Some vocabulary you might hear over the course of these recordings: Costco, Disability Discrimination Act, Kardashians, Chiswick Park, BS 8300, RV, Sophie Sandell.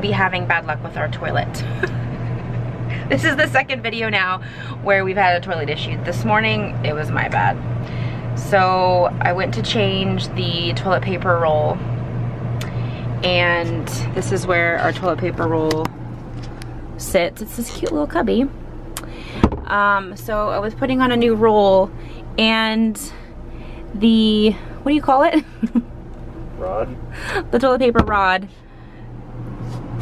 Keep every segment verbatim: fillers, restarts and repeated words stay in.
to be having bad luck with our toilet. This is the second video now where we've had a toilet issue. This morning, it was my bad. So I went to change the toilet paper roll, and this is where our toilet paper roll sits. It's this cute little cubby. Um, so I was putting on a new roll, and the, what do you call it? Rod? The toilet paper rod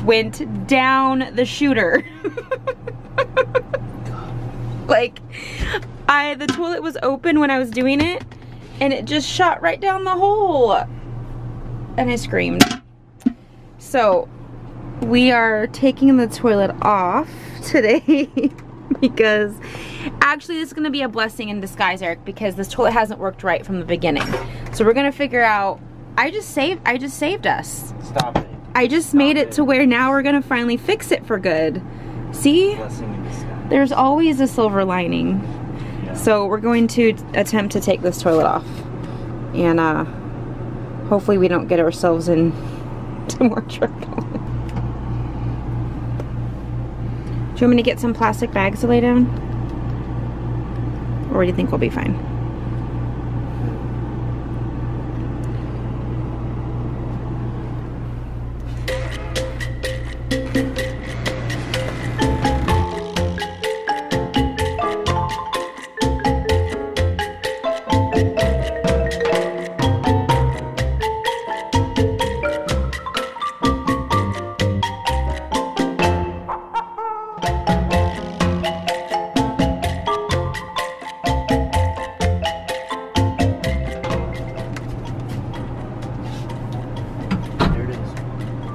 went down the shooter. Like, I, the toilet was open when I was doing it, and it just shot right down the hole. And I screamed. So, we are taking the toilet off today because actually this is gonna be a blessing in disguise, Eric, because this toilet hasn't worked right from the beginning. So we're gonna figure out, I just saved, I just saved us. Stop it. I just Stop made it, it to where now we're gonna finally fix it for good. See? Blessing in disguise. There's always a silver lining. Yeah. So we're going to attempt to take this toilet off. And uh, hopefully we don't get ourselves in to more trouble. Do you want me to get some plastic bags to lay down? Or do you think we'll be fine?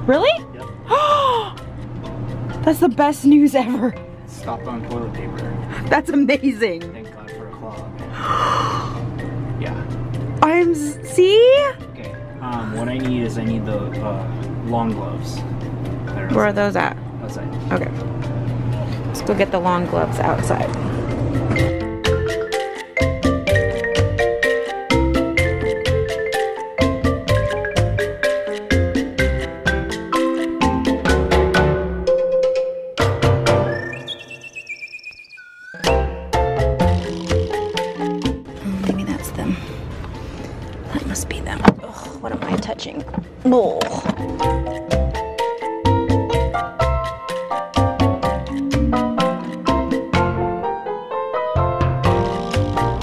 Really? Yep. That's the best news ever. Stopped on toilet paper. That's amazing. Thank God for a clog. Yeah. I'm, see? Okay, um, what I need is I need the uh, long gloves. Where outside. Are those at? Outside. Okay. Let's go get the long gloves outside.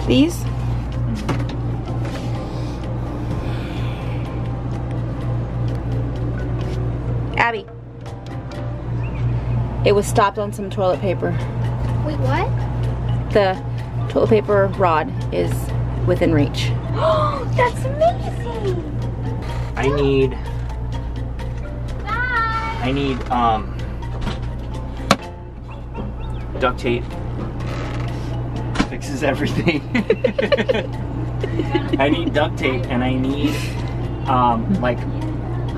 These? Mm-hmm. Abby. It was stopped on some toilet paper. Wait, what? The toilet paper rod is within reach. Oh, that's amazing! I need... Bye. I need, um... duct tape. Fixes everything. I need duct tape, and I need um, like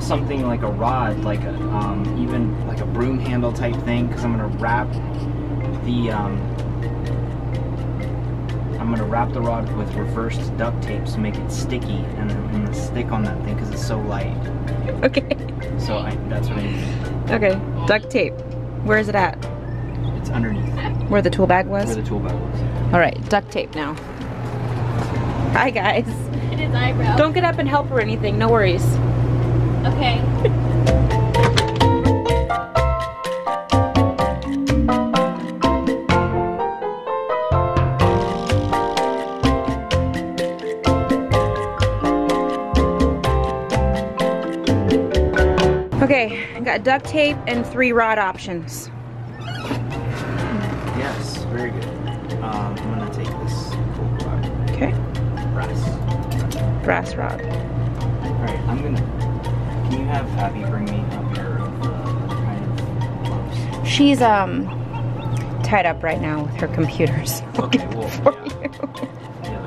something like a rod, like a, um, even like a broom handle type thing, because I'm gonna wrap the um, I'm gonna wrap the rod with reversed duct tape to make it sticky, and I'm gonna stick on that thing because it's so light. Okay. So I, that's what I need. Okay, duct tape. Where is it at? It's underneath. Where the tool bag was? Where the tool bag was. All right, duct tape now. Hi guys. It is eyebrow. Don't get up and help or anything, no worries. Okay. Okay, I got duct tape and three rod options. Yes, very good. Um, I'm gonna take this cool rod. Okay. Brass. Brass rod. Alright, I'm gonna. Can you have Abby bring me a pair of uh, kind of gloves? She's um tied up right now with her computers. Okay, well. For yeah. You. Yeah,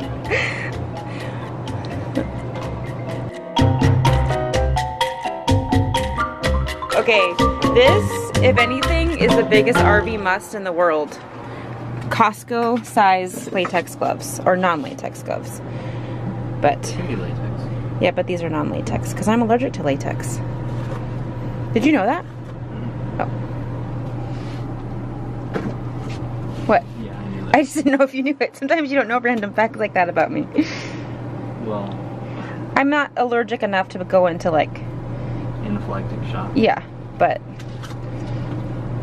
okay. Okay, this, if anything, is the biggest R V must in the world. Costco size latex gloves, or non-latex gloves, but latex. Yeah, but these are non-latex because I'm allergic to latex. Did you know that? Oh. What? Yeah, I knew that. I just didn't know if you knew it. Sometimes you don't know random facts like that about me. Well, I'm not allergic enough to go into like anaphylactic shock. Yeah, but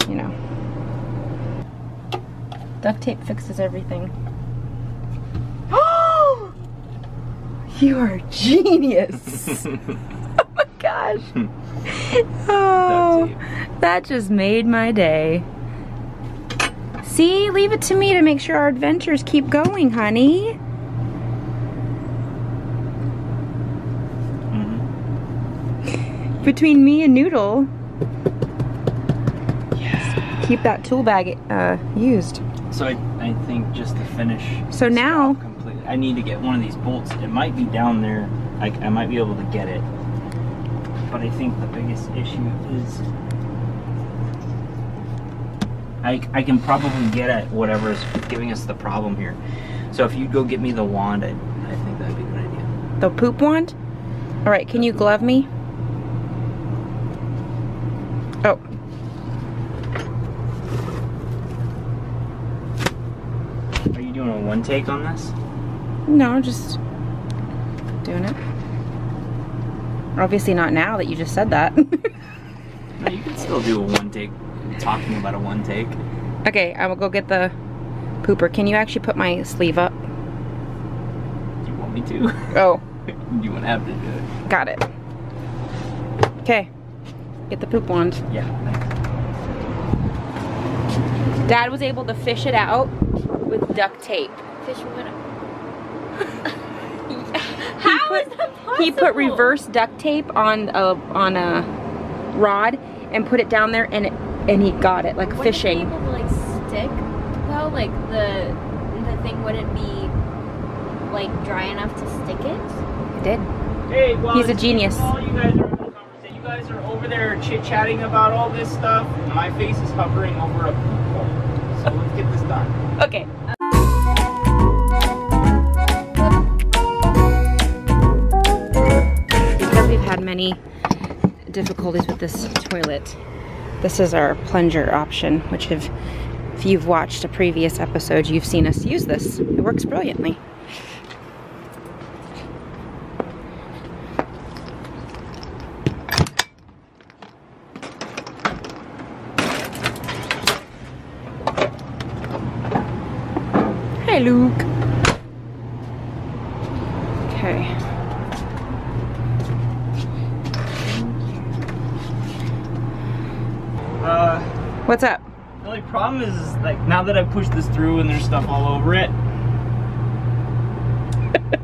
you know. Duct tape fixes everything. Oh! You are a genius. Oh my gosh. Oh, that just made my day. See, leave it to me to make sure our adventures keep going, honey. Between me and Noodle, yeah. Keep that tool bag uh, used. So I, I think just to finish. So now, completely, I need to get one of these bolts. It might be down there. I, I might be able to get it. But I think the biggest issue is I, I can probably get at whatever is giving us the problem here. So if you go get me the wand, I, I think that'd be a good idea. The poop wand? All right, can you glove me? Oh. Are you doing a one take on this? No, just doing it. Obviously not now that you just said that. No, you can still do a one take, talking about a one take. Okay, I will go get the pooper. Can you actually put my sleeve up? You want me to? Oh. You won't have to do it. Got it. Okay. Get the poop wand. Yeah. Thanks. Dad was able to fish it out with duct tape. Fish what? How put, is that possible? He put reverse duct tape on a on a rod and put it down there, and it, and he got it like fishing. Would it be able to, like, stick though? Like the the thing wouldn't be like dry enough to stick it. It did. Hey, well, he's a genius. All you guys are You guys are over there chit-chatting about all this stuff. My face is hovering over a pool. So let's get this done. Okay. Because we've had many difficulties with this toilet, this is our plunger option, which if, if you've watched a previous episode, you've seen us use this. It works brilliantly. Luke. Okay. Uh, What's up? The only problem is, is, like, now that I've pushed this through and there's stuff all over it,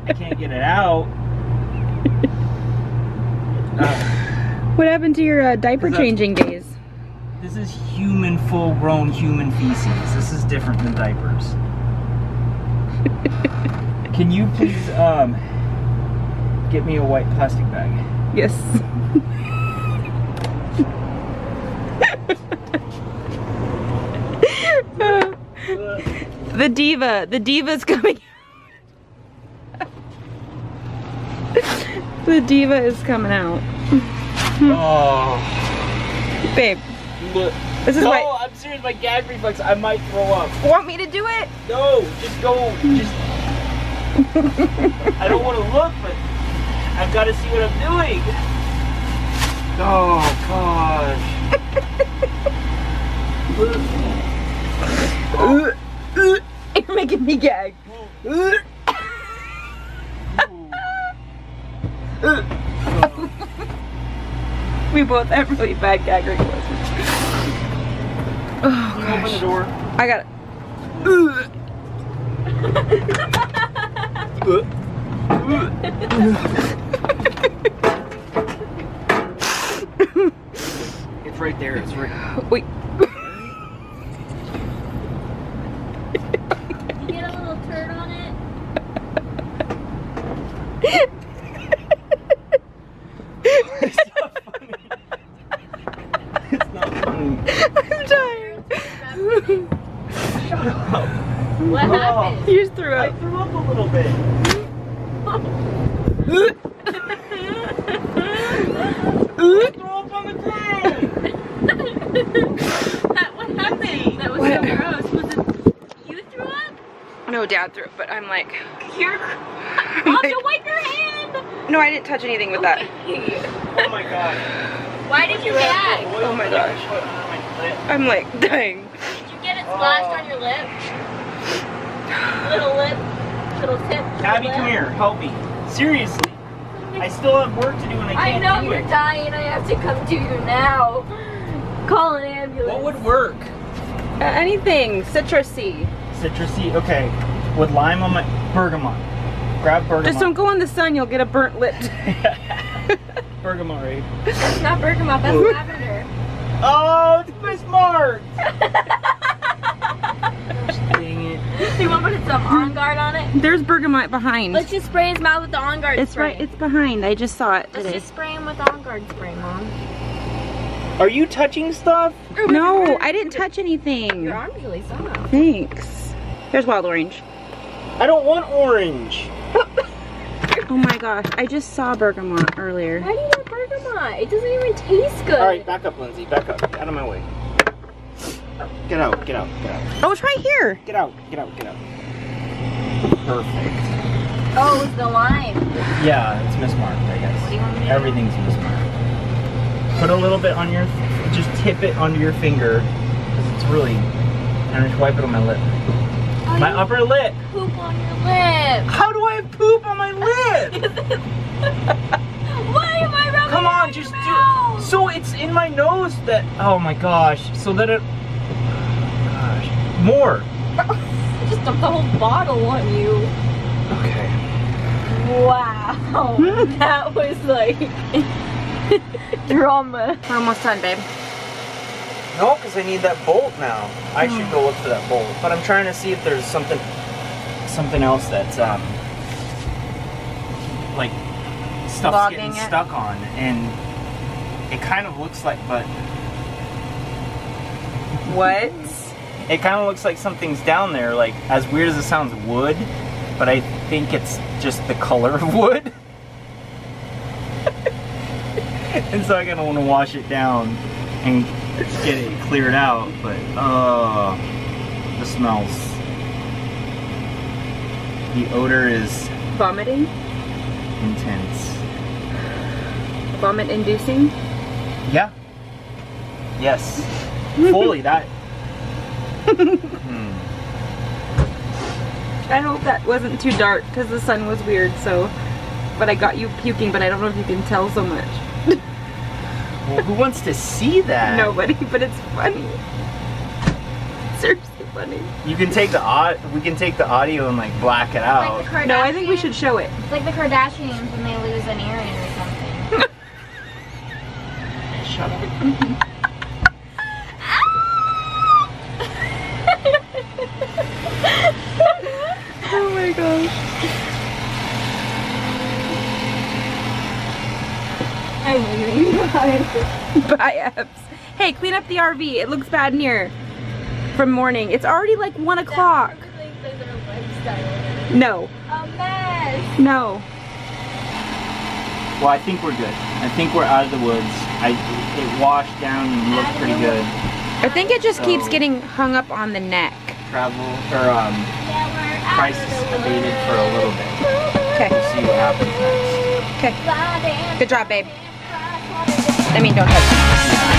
I can't get it out. Uh, what happened to your uh, diaper changing I, days? This is human, full-grown human feces. This is different than diapers. Can you please um, get me a white plastic bag? Yes. The diva, the diva's coming. The diva is coming out. Oh, babe. But this is no, why I'm serious. My gag reflex. I might throw up. Want me to do it? No, just go. Just. I don't want to look, but I've got to see what I'm doing. Oh gosh. Oh. You're making me gag. We both have really bad gag reflexes. Oh, can you open the door? I got it. It's right there. It's right. Wait. You get a little turd on it. What happened? Oh, you just threw up. I threw up a little bit. I threw up on the ground. That, what happened? That was what? So gross. Was it you threw up? No, Dad threw it, but I'm like... You're... Mom, don't wipe your hand! No, I didn't touch anything with that. Oh my God. Why did you gag? Oh my gosh. I'm like, dang. Did you get it splashed oh. on your lip? Little lip, little tip. Abby, come here, help me. Seriously. I still have work to do and I can't do it. I know you're it. dying. I have to come to you now. Call an ambulance. What would work? Uh, anything. Citrusy. Citrusy. Okay. With lime on my bergamot. Grab bergamot. Just don't go in the sun. You'll get a burnt lip. Bergamot, right? That's not bergamot. That's Ooh. lavender. Oh, it's Bismarck. Do you want to put some On Guard on it? There's bergamot behind. Let's just spray his mouth with the On Guard it's spray. It's right, it's behind. I just saw it Let's today. just spray him with On Guard spray, Mom. Are you touching stuff? No, I didn't touch anything. Your arm's really soft. Thanks. Here's wild orange. I don't want orange. Oh my gosh, I just saw bergamot earlier. How do you want bergamot? It doesn't even taste good. All right, back up, Lindsay. Back up. Out of my way. Get out, get out, get out. Oh, it's right here. Get out, get out, get out. Perfect. Oh, it's the lime. Yeah, it's mismarked, I guess. Everything's mismarked. Put a little bit on your, just tip it onto your finger. Because it's really, and I just wipe it on my lip. Oh, my upper lip. Poop on your lip. How do I poop on my lip? Why am I rubbing Come on, just do So it's in my nose that, oh my gosh. So that it, More. Just dumped the whole bottle on you. Okay. Wow. That was like drama. We're almost done, babe. No, because I need that bolt now. I mm. should go look for that bolt. But I'm trying to see if there's something, something else that's um, like stuff's Logging getting it. stuck on, and it kind of looks like, but what? It kind of looks like something's down there, like, as weird as it sounds, wood, but I think it's just the color of wood. And so I kind of want to wash it down and get it cleared out, but, uh, the smells. The odor is... Vomiting? Intense. Vomit-inducing? Yeah. Yes. Fully, that... hmm. I hope that wasn't too dark because the sun was weird, so but I got you puking, but I don't know if you can tell so much. Well, who wants to see that? Nobody, but it's funny. Seriously funny. You can take the odd we can take the audio and like black it out. Like no, I think we should show it. It's like the Kardashians when they lose an earring or something. Shut up. Mm-hmm. I'm leaving. Bye. Bye, Epps. Hey, clean up the R V. It looks bad in here from morning. It's already like one o'clock. No. A mess. No. Well, I think we're good. I think we're out of the woods. I it washed down and looked pretty good. I think it just so, keeps getting hung up on the neck. Travel or um, yeah, prices abated for a little bit. Okay. We'll see what happens next. Okay. Good job, babe. I mean, don't touch it.